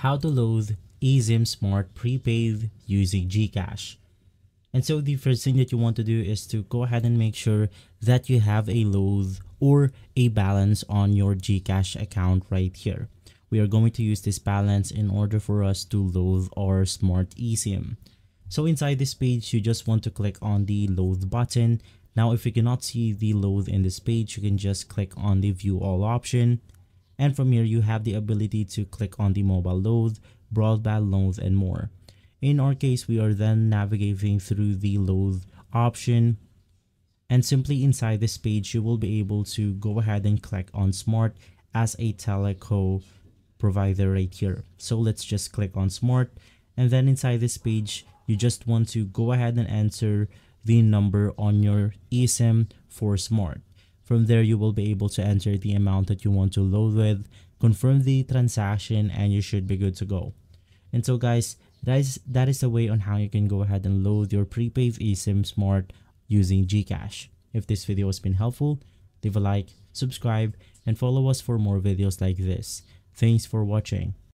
How to load eSIM Smart prepaid using GCash. And so the first thing that you want to do is to go ahead and make sure that you have a load or a balance on your GCash account right here. We are going to use this balance in order for us to load our Smart eSIM. So inside this page, you just want to click on the load button. Now, if you cannot see the load in this page, you can just click on the view all option. And from here, you have the ability to click on the mobile load, broadband load, and more. In our case, we are then navigating through the load option. And simply inside this page, you will be able to go ahead and click on Smart as a teleco provider right here. So let's just click on Smart. And then inside this page, you just want to go ahead and enter the number on your eSIM for Smart. From there, you will be able to enter the amount that you want to load with, confirm the transaction, and you should be good to go. And so guys, that is the way on how you can go ahead and load your prepaid eSIM Smart using GCash. If this video has been helpful, leave a like, subscribe, and follow us for more videos like this. Thanks for watching.